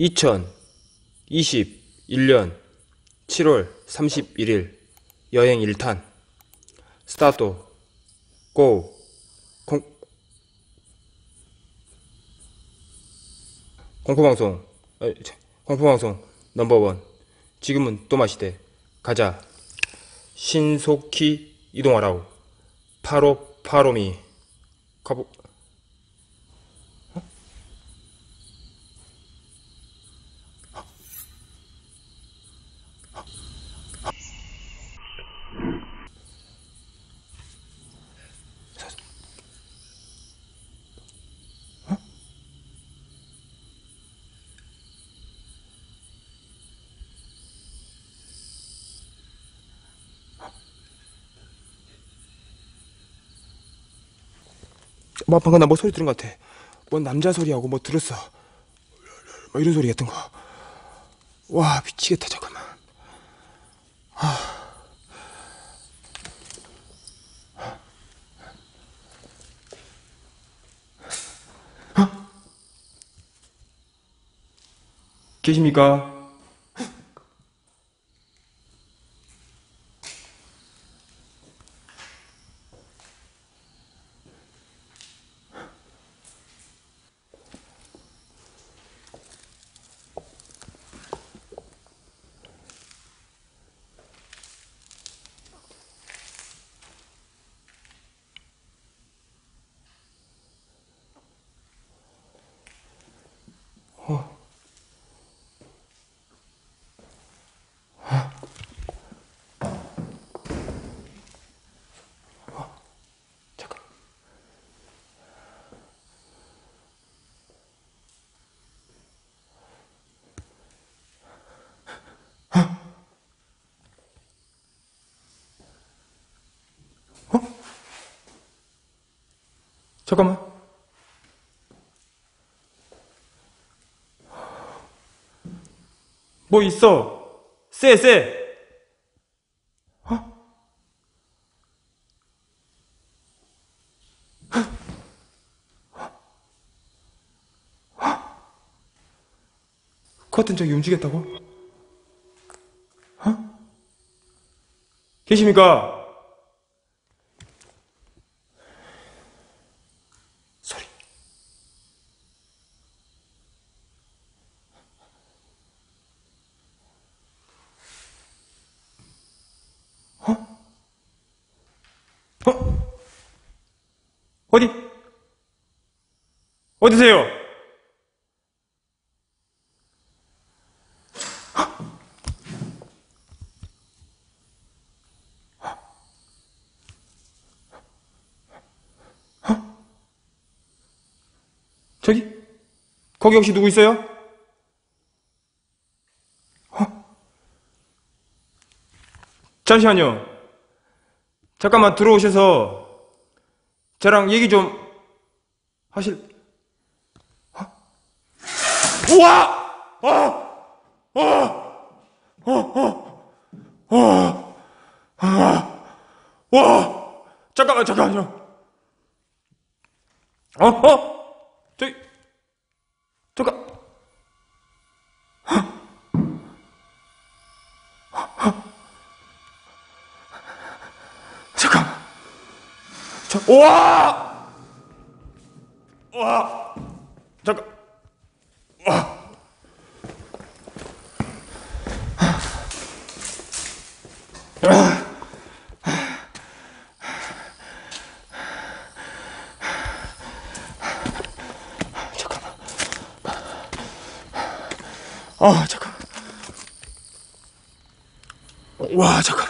2021년 7월 31일 여행 1탄 스타트 고 공포방송 넘버원 지금은 또마시대 가자 신속히 이동하라우 파로파로미 엄마 방금 나 뭐 소리 들은 것 같아. 뭔 남자 소리하고 뭐 들었어. 뭐 이런 소리 같은 거. 와 미치겠다 잠깐만. 계십니까? 잠깐만. 뭐 있어? 쎄쎄. 커튼 저기 움직였다고? 계십니까? 어디세요? 저기? 거기 혹시 누구 있어요? 잠시만요. 잠깐만 들어오셔서 저랑 얘기 좀 하실... 우와! 와! 잠깐만요. 저기, 잠깐. 우와! 와! 잠깐. 잠깐만. 잠깐만. 와, 잠깐만.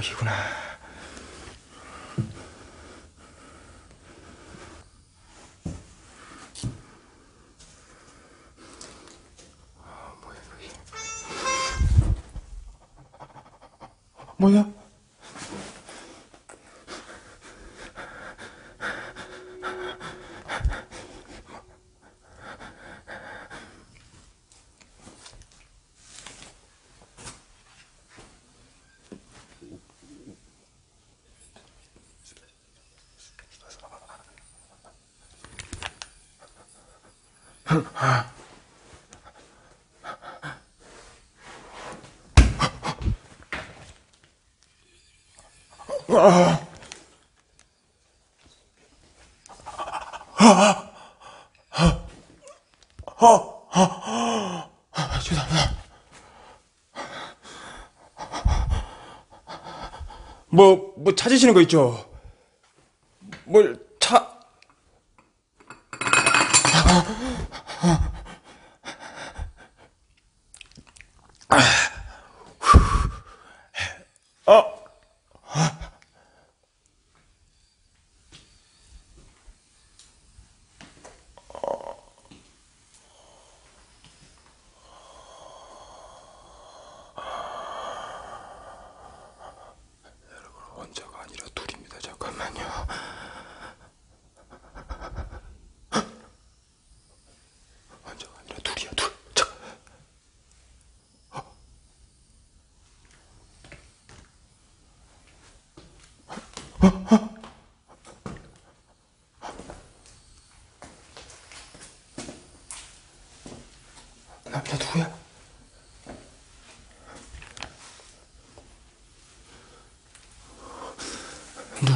여기구나. 뭐야? 죄송합니다. 뭐 찾으시는 거 있죠? 뭘 남자 누구야?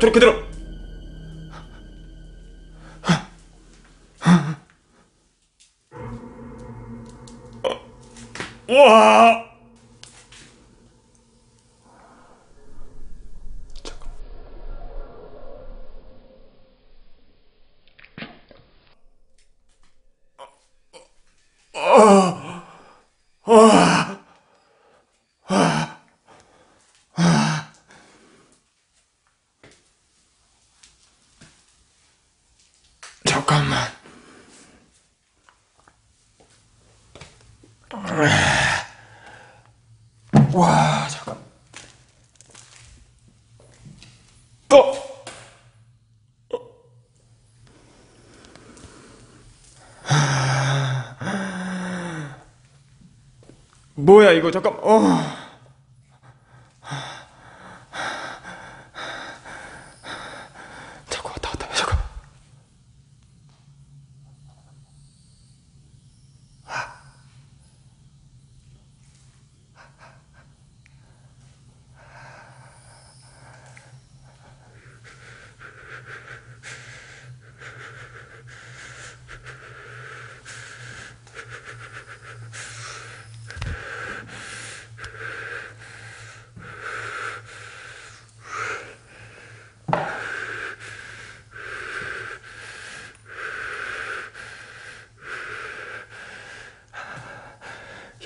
저리 그대로. 와. 잠깐만. 와, 잠깐. 또. 뭐야 이거 잠깐.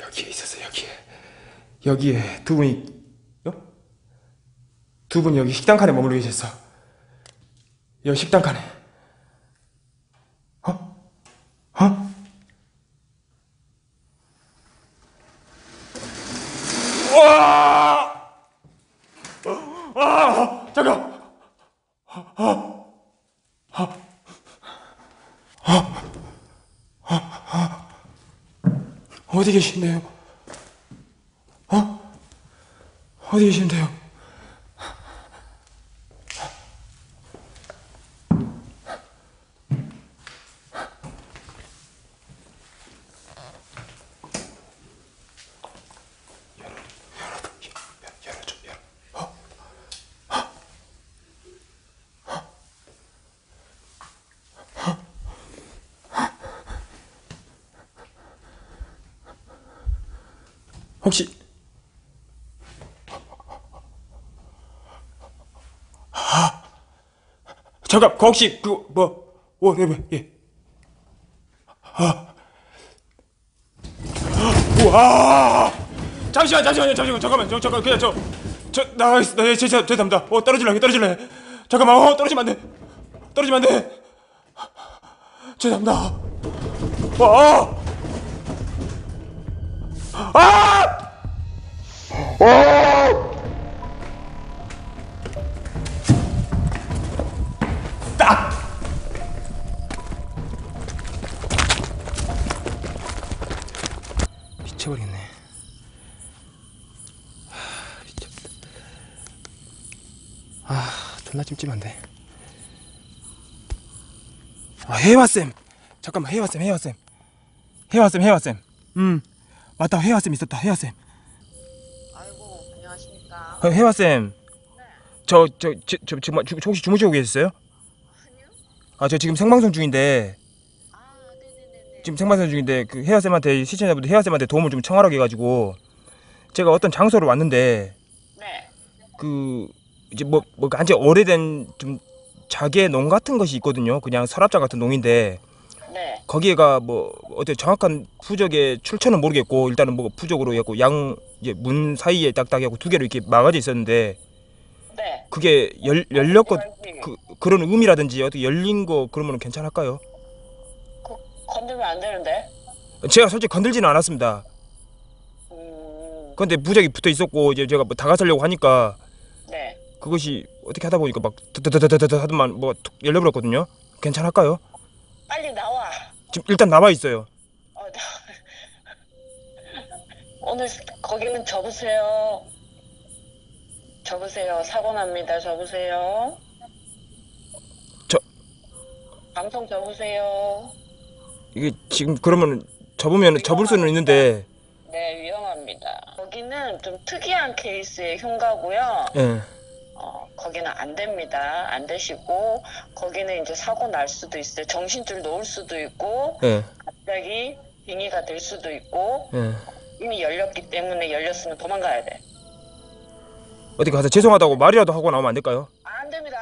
여기에 있었어요. 여기에 두 분이 여기 식당 칸에 머물러 계셨어. 여기 식당 칸에. 와! 아! 잠깐. 어디 계신데요? 어디 계신데요? 혹시 잠깐 혹시 그 뭐 예. 우와! 잠깐만 그냥 나가겠습니다. 죄송합니다. 떨어질래. 잠깐만 떨어지면 안 돼. 죄송합니다. 미쳐버리겠네. 미쳤다. 존나 찜찜한데. 혜화쌤! 잠깐만, 혜화쌤. 맞다, 혜화쌤 있었다, 혜화쌤. 아이고, 안녕하십니까. 혜화쌤. 네. 저 혹시 주무시고 계셨어요? 아니요. 저 지금 생방송 중인데. 네네네. 지금 생방송 중인데, 그 혜화쌤한테, 시청자분들 혜화쌤한테 도움을 좀 청하라고 해가지고, 제가 어떤 장소로 왔는데. 네. 그, 이제 뭐, 아주 오래된 좀, 자기의 농 같은 것이 있거든요. 그냥 서랍장 같은 농인데. 네. 거기가 뭐 어때 정확한 부적의 출처는 모르겠고 일단은 뭐 부적으로 해갖고 양 이제 문 사이에 딱딱 해갖고 두 개로 이렇게 막아져 있었는데. 네. 그게 열렸고 그런 의미라든지 어떻게 열린 거 그러면 괜찮을까요? 건들면 안 되는데. 제가 솔직히 건들지는 않았습니다. 근데 부적이 붙어 있었고 이제 제가 뭐 다가서려고 하니까. 네. 그것이 어떻게 하다 보니까 막 드드드드드 하더만 뭐가 툭 열려버렸거든요. 괜찮을까요? 빨리 나와. 지금 일단 남아 있어요. 오늘 거기는 접으세요. 사고 납니다. 접으세요. 방송 접으세요. 이게 지금 그러면 접으면 위험합니다. 접을 수는 있는데. 네, 위험합니다. 거기는 좀 특이한 케이스의 흉가고요. 네. 거기는 안 됩니다. 안 되시고 거기는 이제 사고 날 수도 있어요. 정신줄 놓을 수도 있고. 네. 갑자기 빙의가 될 수도 있고. 네. 이미 열렸기 때문에 열렸으면 도망가야 돼. 어디 가서 죄송하다고 말이라도 하고 나오면 안 될까요? 안 됩니다.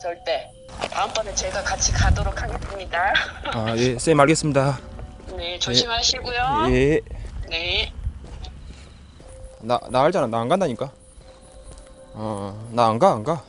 절대. 다음번에 제가 같이 가도록 하겠습니다. 예, 쌤 알겠습니다. 네, 조심하시고요. 예. 네. 나 알잖아. 나 안 간다니까. 나 안 가.